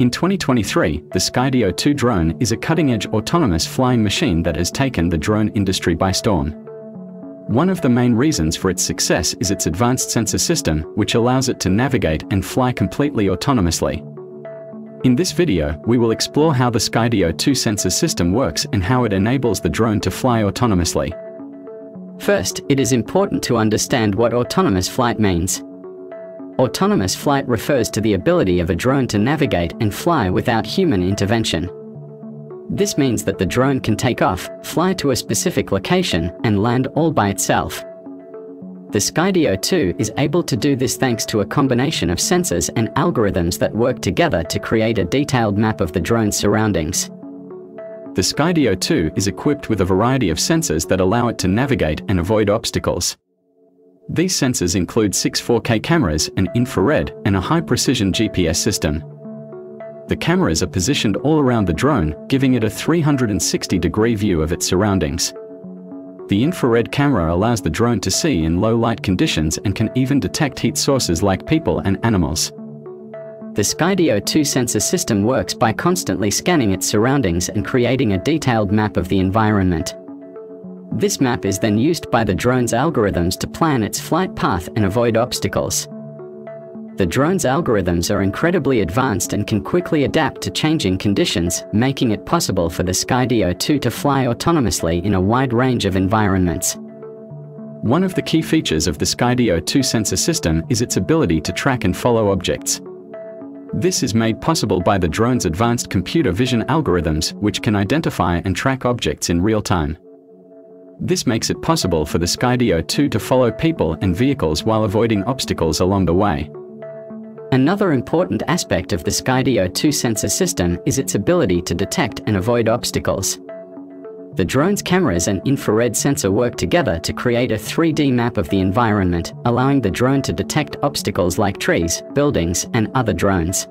In 2023, the Skydio 2 drone is a cutting-edge autonomous flying machine that has taken the drone industry by storm. One of the main reasons for its success is its advanced sensor system, which allows it to navigate and fly completely autonomously. In this video, we will explore how the Skydio 2 sensor system works and how it enables the drone to fly autonomously. First, it is important to understand what autonomous flight means. Autonomous flight refers to the ability of a drone to navigate and fly without human intervention. This means that the drone can take off, fly to a specific location, and land all by itself. The Skydio 2 is able to do this thanks to a combination of sensors and algorithms that work together to create a detailed map of the drone's surroundings. The Skydio 2 is equipped with a variety of sensors that allow it to navigate and avoid obstacles. These sensors include 6 4K cameras, an infrared, and a high-precision GPS system. The cameras are positioned all around the drone, giving it a 360-degree view of its surroundings. The infrared camera allows the drone to see in low-light conditions and can even detect heat sources like people and animals. The Skydio 2 sensor system works by constantly scanning its surroundings and creating a detailed map of the environment. This map is then used by the drone's algorithms to plan its flight path and avoid obstacles. The drone's algorithms are incredibly advanced and can quickly adapt to changing conditions, making it possible for the Skydio 2 to fly autonomously in a wide range of environments. One of the key features of the Skydio 2 sensor system is its ability to track and follow objects. This is made possible by the drone's advanced computer vision algorithms, which can identify and track objects in real time. This makes it possible for the Skydio 2 to follow people and vehicles while avoiding obstacles along the way. Another important aspect of the Skydio 2 sensor system is its ability to detect and avoid obstacles. The drone's cameras and infrared sensor work together to create a 3D map of the environment, allowing the drone to detect obstacles like trees, buildings, and other drones.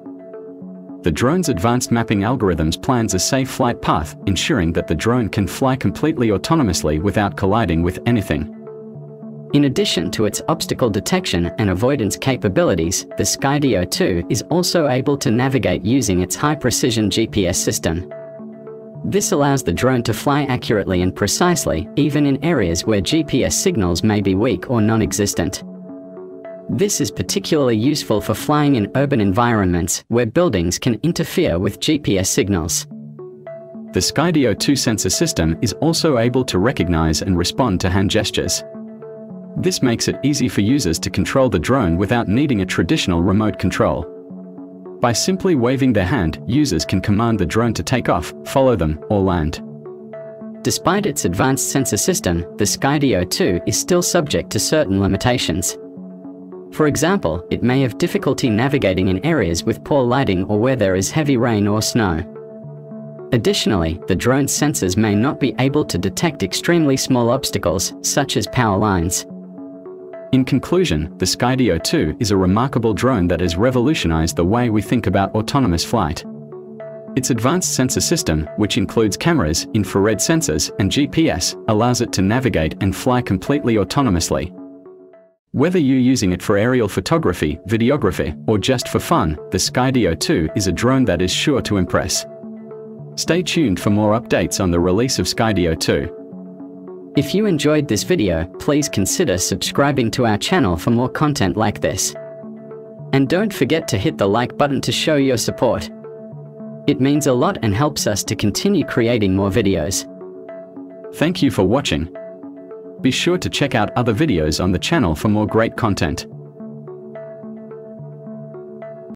The drone's advanced mapping algorithms plans a safe flight path, ensuring that the drone can fly completely autonomously without colliding with anything. In addition to its obstacle detection and avoidance capabilities, the Skydio 2 is also able to navigate using its high-precision GPS system. This allows the drone to fly accurately and precisely, even in areas where GPS signals may be weak or non-existent. This is particularly useful for flying in urban environments where buildings can interfere with GPS signals. The Skydio 2 sensor system is also able to recognize and respond to hand gestures. This makes it easy for users to control the drone without needing a traditional remote control. By simply waving their hand, users can command the drone to take off, follow them, or land. Despite its advanced sensor system, the Skydio 2 is still subject to certain limitations. For example, it may have difficulty navigating in areas with poor lighting or where there is heavy rain or snow. Additionally, the drone's sensors may not be able to detect extremely small obstacles, such as power lines. In conclusion, the Skydio 2 is a remarkable drone that has revolutionized the way we think about autonomous flight. Its advanced sensor system, which includes cameras, infrared sensors, and GPS, allows it to navigate and fly completely autonomously. Whether you're using it for aerial photography, videography, or just for fun, the Skydio 2 is a drone that is sure to impress. Stay tuned for more updates on the release of Skydio 2. If you enjoyed this video, please consider subscribing to our channel for more content like this. And don't forget to hit the like button to show your support. It means a lot and helps us to continue creating more videos. Thank you for watching. Be sure to check out other videos on the channel for more great content.